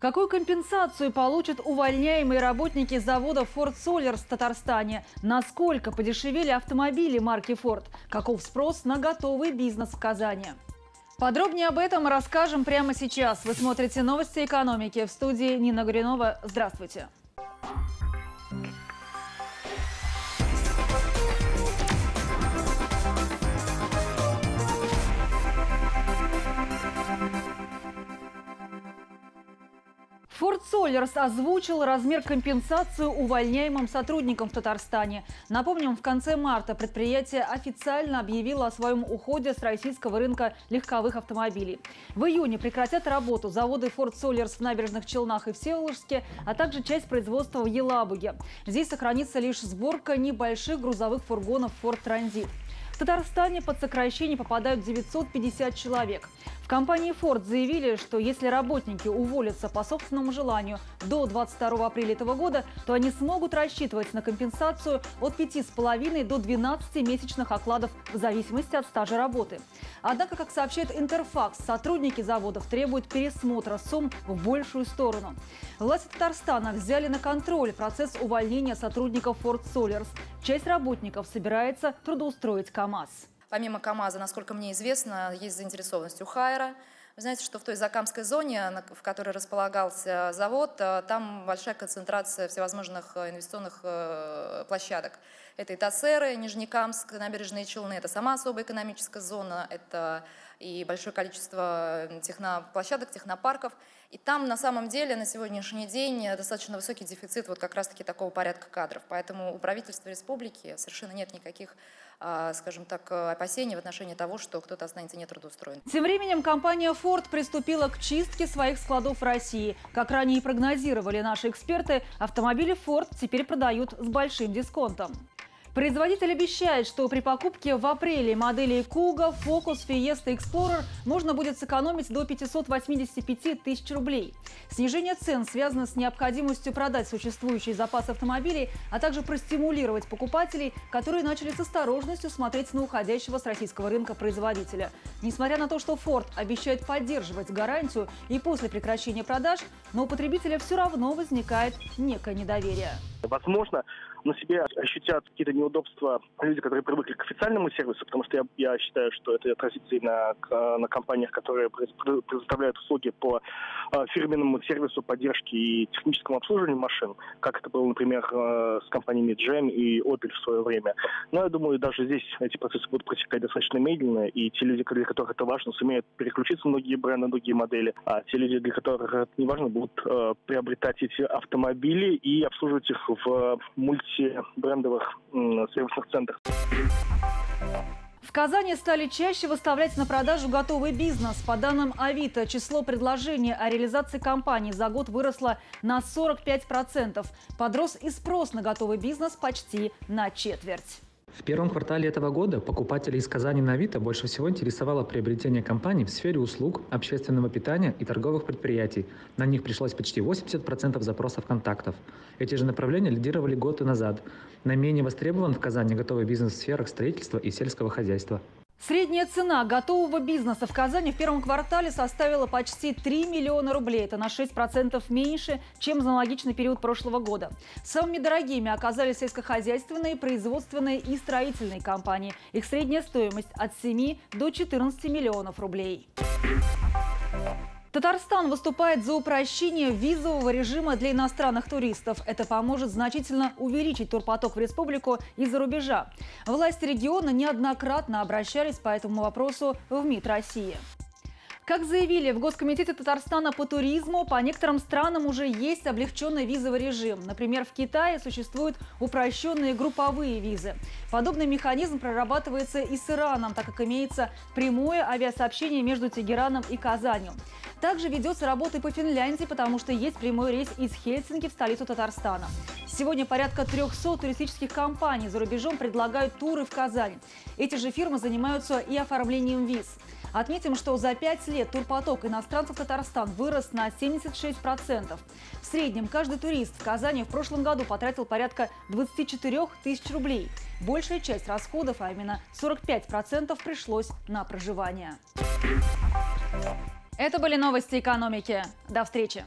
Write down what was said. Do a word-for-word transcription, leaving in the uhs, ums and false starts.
Какую компенсацию получат увольняемые работники завода Ford Sollers в Татарстане? Насколько подешевели автомобили марки Ford? Каков спрос на готовый бизнес в Казани? Подробнее об этом расскажем прямо сейчас. Вы смотрите новости экономики. В студии Нина Гуренова. Здравствуйте. Ford Sollers озвучил размер компенсации увольняемым сотрудникам в Татарстане. Напомним, в конце марта предприятие официально объявило о своем уходе с российского рынка легковых автомобилей. В июне прекратят работу заводы Ford Sollers в Набережных Челнах и Всеволожске, а также часть производства в Елабуге. Здесь сохранится лишь сборка небольших грузовых фургонов Форд Транзит. В Татарстане под сокращение попадают девятьсот пятьдесят человек. В компании Ford заявили, что если работники уволятся по собственному желанию до двадцать второго апреля этого года, то они смогут рассчитывать на компенсацию от пяти с половиной до двенадцати месячных окладов в зависимости от стажа работы. Однако, как сообщает Интерфакс, сотрудники заводов требуют пересмотра сумм в большую сторону. Власти Татарстана взяли на контроль процесс увольнения сотрудников Ford Sollers. Часть работников собирается трудоустроить КАМАЗ. Помимо КАМАЗа, насколько мне известно, есть заинтересованность у Хайра. Вы знаете, что в той Закамской зоне, в которой располагался завод, там большая концентрация всевозможных инвестиционных площадок. Это Итасеры, Нижнекамск, Набережные Челны, это сама особая экономическая зона, это и большое количество техноплощадок, технопарков. И там на самом деле на сегодняшний день достаточно высокий дефицит вот как раз-таки такого порядка кадров. Поэтому у правительства республики совершенно нет никаких, скажем так, опасений в отношении того, что кто-то останется нетрудоустроен. Тем временем компания Ford приступила к чистке своих складов в России. Как ранее и прогнозировали наши эксперты, автомобили Ford теперь продают с большим дисконтом. Производитель обещает, что при покупке в апреле моделей Куга, Фокус, Фиеста, Эксплорер можно будет сэкономить до пятисот восьмидесяти пяти тысяч рублей. Снижение цен связано с необходимостью продать существующий запас автомобилей, а также простимулировать покупателей, которые начали с осторожностью смотреть на уходящего с российского рынка производителя. Несмотря на то, что Ford обещает поддерживать гарантию и после прекращения продаж, но у потребителя все равно возникает некое недоверие. Возможно, на себе ощутят какие-то неудобства люди, которые привыкли к официальному сервису, потому что я, я считаю, что это отразится и на, на компаниях, которые предоставляют услуги по фирменному сервису поддержки и техническому обслуживанию машин, как это было, например, с компаниями «Джем» и «Опель» в свое время. Но я думаю, даже здесь эти процессы будут протекать достаточно медленно, и те люди, для которых это важно, сумеют переключиться на многие бренды, на другие модели, а те люди, для которых это не важно, будут э, приобретать эти автомобили и обслуживать их в мультибрендовых сервисных центрах. В Казани стали чаще выставлять на продажу готовый бизнес. По данным Авито, число предложений о реализации компаний за год выросло на сорок пять процентов. Подрос и спрос на готовый бизнес почти на четверть. В первом квартале этого года покупателей из Казани на Авито больше всего интересовало приобретение компаний в сфере услуг, общественного питания и торговых предприятий. На них пришлось почти восемьдесят процентов запросов контактов. Эти же направления лидировали год и назад. Наименее востребован в Казани готовый бизнес в сферах строительства и сельского хозяйства. Средняя цена готового бизнеса в Казани в первом квартале составила почти три миллиона рублей. Это на шесть процентов меньше, чем за аналогичный период прошлого года. Самыми дорогими оказались сельскохозяйственные, производственные и строительные компании. Их средняя стоимость от семи до четырнадцати миллионов рублей. Татарстан выступает за упрощение визового режима для иностранных туристов. Это поможет значительно увеличить турпоток в республику из-за рубежа. Власти региона неоднократно обращались по этому вопросу в МИД России. Как заявили в Госкомитете Татарстана по туризму, по некоторым странам уже есть облегченный визовый режим. Например, в Китае существуют упрощенные групповые визы. Подобный механизм прорабатывается и с Ираном, так как имеется прямое авиасообщение между Тегераном и Казанью. Также ведется работа по Финляндии, потому что есть прямой рейс из Хельсинки в столицу Татарстана. Сегодня порядка трёхсот туристических компаний за рубежом предлагают туры в Казань. Эти же фирмы занимаются и оформлением виз. Отметим, что за пять лет турпоток иностранцев в Татарстан вырос на семьдесят шесть процентов. В среднем каждый турист в Казани в прошлом году потратил порядка двадцати четырёх тысяч рублей. Большая часть расходов, а именно сорок пять процентов, пришлось на проживание. Это были новости экономики. До встречи!